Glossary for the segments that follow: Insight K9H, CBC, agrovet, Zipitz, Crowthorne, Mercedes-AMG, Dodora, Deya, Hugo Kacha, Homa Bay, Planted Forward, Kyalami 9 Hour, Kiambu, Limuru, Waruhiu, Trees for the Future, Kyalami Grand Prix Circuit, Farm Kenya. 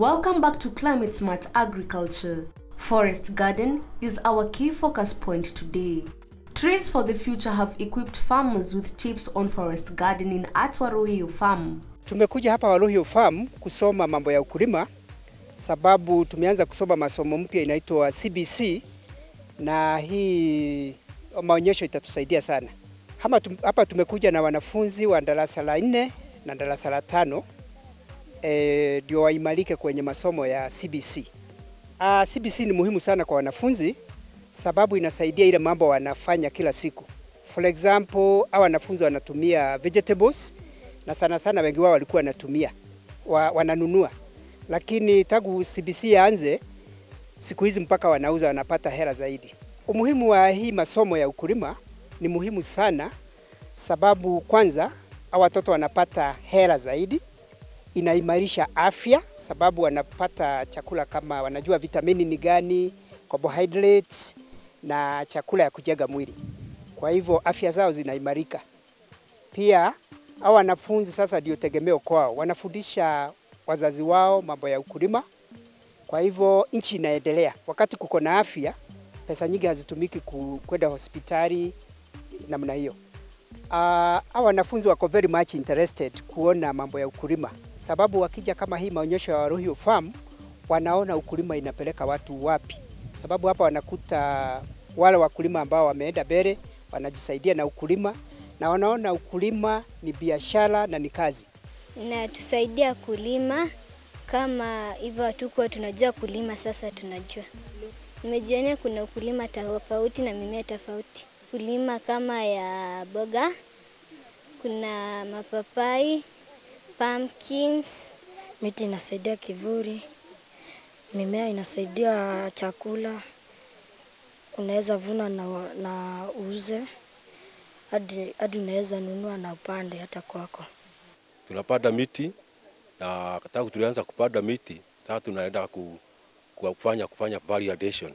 Welcome back to Climate Smart Agriculture. Forest garden is our key focus point today. Trees for the Future have equipped farmers with tips on forest gardening at Waruhiu Farm. Tumekuja hapa Waruhiu Farm kusoma mambo ya ukulima sababu tumeanza kusoma masomo mpya inaitwa CBC na hii maonyesho itatusaidia sana. Hapa tumekuja na wanafunzi wa darasa la 4 na darasa la 5 ndio waimarike kwenye masomo ya CBC. CBC ni muhimu sana kwa wanafunzi sababu inasaidia ile mambo wanafanya kila siku. For example, hawa wanafunzi wanatumia vegetables na sana sana wengi wao walikuwa wanatumia wananunua. Lakini tangu CBC yaanze siku hizi mpaka wanauza wanapata hela zaidi. Umuhimu wa hii masomo ya ukulima ni muhimu sana sababu kwanza hawa watoto wanapata hela zaidi. Inaimarisha afya sababu wanapata chakula kama wanajua vitamini ni gani, carbohydrates na chakula ya kujenga mwili. Kwa hivyo afya zao zinaimarika. Pia hawa wanafunzi sasa ndio tegemeo kwao. Wanafundisha wazazi wao mambo ya ukulima. Kwa hivyo nchi inaendelea. Wakati kuko na afya, pesa nyingi hazitumiki kwenda hospitali namna hiyo. Hawa wanafunzi wako very much interested kuona mambo ya ukulima. Sababu wakija kama hii maonyesho ya Waruhiu Farm wanaona ukulima inapeleka watu wapi. Sababu hapa wanakuta wale wakulima ambao wameenda bere wanajisaidia na ukulima na wanaona ukulima ni biashara na ni kazi. Na tusaidia kulima kama hivyo hatuko tunajua kulima sasa tunajua. Nimejionea kuna ukulima tofauti na mimea tofauti. Kulima kama ya boga, kuna mapapai, pumpkins. Miti inasaidia kivuli, mimea inasaidia chakula, unaweza vuna na uuze, hadi unaweza nunua na upande hata kwako. Tunapanda miti, na tangu tulianza kupanda miti, sasa tunaenda kufanya variation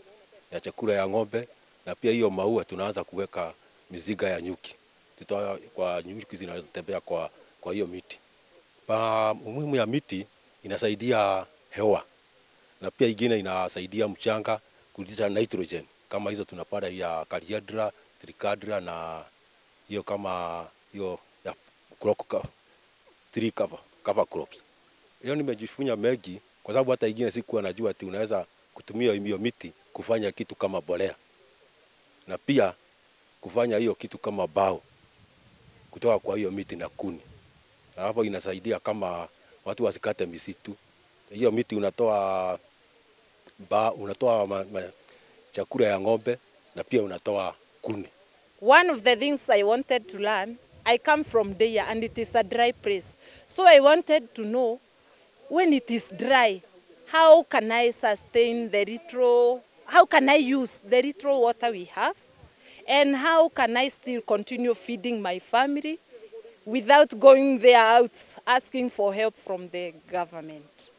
ya chakula ya ng'ombe, na pia hiyo maua tunaanza kuweka miziga ya nyuki. Tutoa kwa nyuki zinazotembea kwa hiyo miti. Umuhimu ya miti inasaidia hewa na pia ingine inasaidia mchanga kurudisha nitrogen kama hizo tunapanda ya kaliadra, tricadra na hiyo kama hiyo ya crop tree cover crops. Leo nimejifunza mengi kwa sababu hata ingine sikuwa najua ati unaweza kutumia hiyo miti kufanya kitu kama bolea na pia kufanya hiyo kitu kama bao kutoka kwa hiyo miti na kuni. Na hapo inasaidia kama watu wasikate misitu. Hiyo miti unatoa chakula ya ng'ombe na pia unatoa kuni. One of the things I wanted to learn, I come from Deya and it is a dry place. So I wanted to know when it is dry, how can I sustain the retro? How can I use the retro water we have? And how can I still continue feeding my family without going there out asking for help from the government?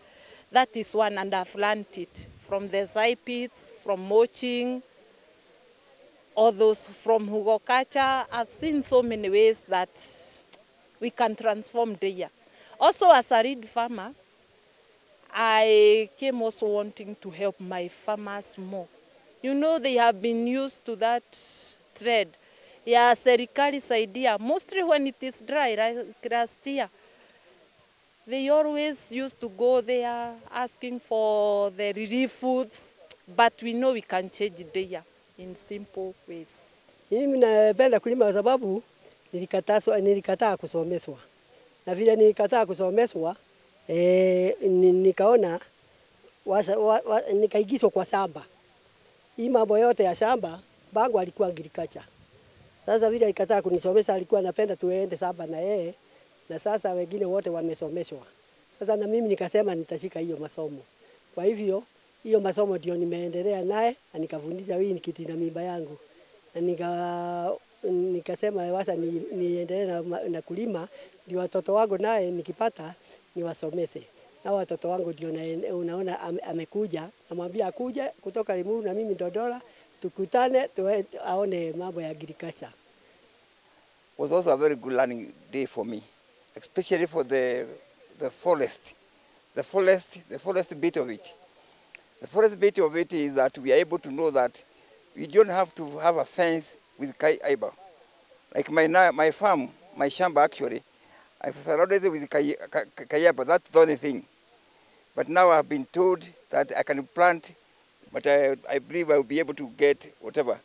That is one, and I've learned it from the Zipitz, from mulching, all those from Hugo Kacha. I've seen so many ways that we can transform Deya. Also as a reed farmer, I came also wanting to help my farmers more. You know, they have been used to that trade. Yeah, serikali's idea, mostly when it is dry, like last year, they always used to go there asking for the relief foods, but we know we can change there in simple ways. Mimi napenda kulima kwa sababu nilikataa kusomeswa. Na vile nilikataa kusomeswa, nikaona nikaigizwa kwa shamba. Hii mambo yote ya shamba bangu alikuwa agriculture. Sasa vile alikataa kunisomesha alikuwa anapenda tuende shamba na yeye na sasa wengine wote wamesomeshwa. Sasa na mimi nikasema nitashika hiyo masomo. Kwa hivyo hiyo masomo ndio nimeendelea naye na nikavundisha hii nikiti na mimba yangu. Na nikasema sasa niendelee na kulima ndio watoto wangu naye nikipata niwasomeshe. Na watoto wangu ndio unaona amekuja namwambia akuja kutoka Limuru na mimi Dodora. Tukutane, aone mambo ya agriculture. It was also a very good learning day for me, especially for the forest. the forest bit of it. The forest bit of it is that we are able to know that we don't have to have a fence with kaiba. Like my farm, my shamba actually, I was surrounded with kaiba, that's the only thing. But now I've been told that I can plant, but I believe I will be able to get whatever.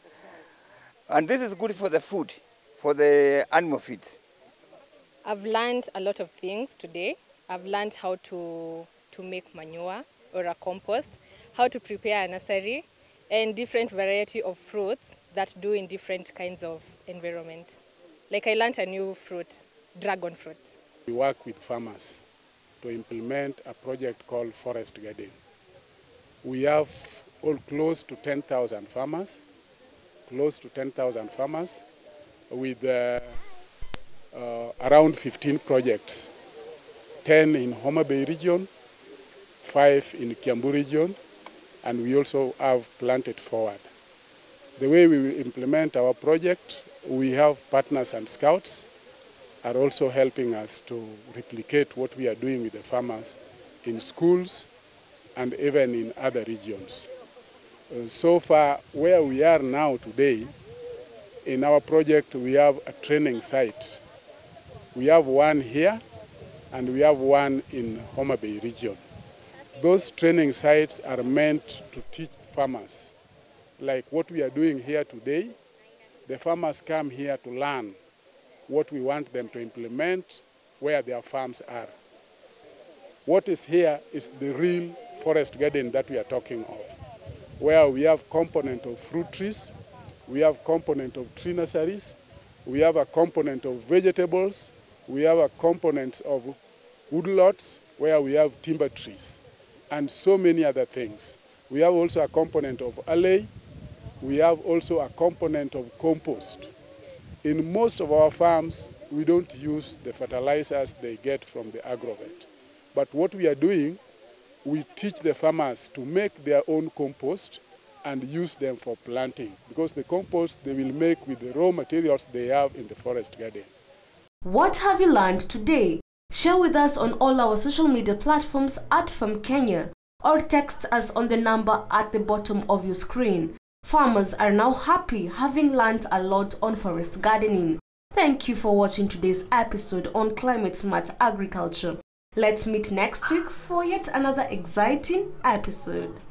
And this is good for the food, for the animal feed. I've learned a lot of things today. I've learned how to make manure or a compost, how to prepare a nursery, and different variety of fruits that do in different kinds of environment. Like I learned a new fruit, dragon fruit. We work with farmers to implement a project called Forest Garden. We have all close to 10,000 farmers, with around 15 projects, 10 in Homa Bay region, 5 in Kiambu region, and we also have Planted Forward. The way we implement our project, we have partners and scouts are also helping us to replicate what we are doing with the farmers in schools and even in other regions. So far, where we are now today, in our project we have a training site. We have one here and we have one in Homa Bay region. Those training sites are meant to teach farmers. Like what we are doing here today, the farmers come here to learn what we want them to implement where their farms are. What is here is the real forest garden that we are talking of, where we have component of fruit trees, we have component of tree nurseries, we have a component of vegetables, we have a component of woodlots, where we have timber trees, and so many other things. We have also a component of alley, we have also a component of compost. In most of our farms, we don't use the fertilizers they get from the agrovet. But what we are doing, we teach the farmers to make their own compost and use them for planting, because the compost they will make with the raw materials they have in the forest garden. What have you learned today? Share with us on all our social media platforms at Farm Kenya, or text us on the number at the bottom of your screen. Farmers are now happy having learned a lot on forest gardening. Thank you for watching today's episode on Climate Smart Agriculture. Let's meet next week for yet another exciting episode.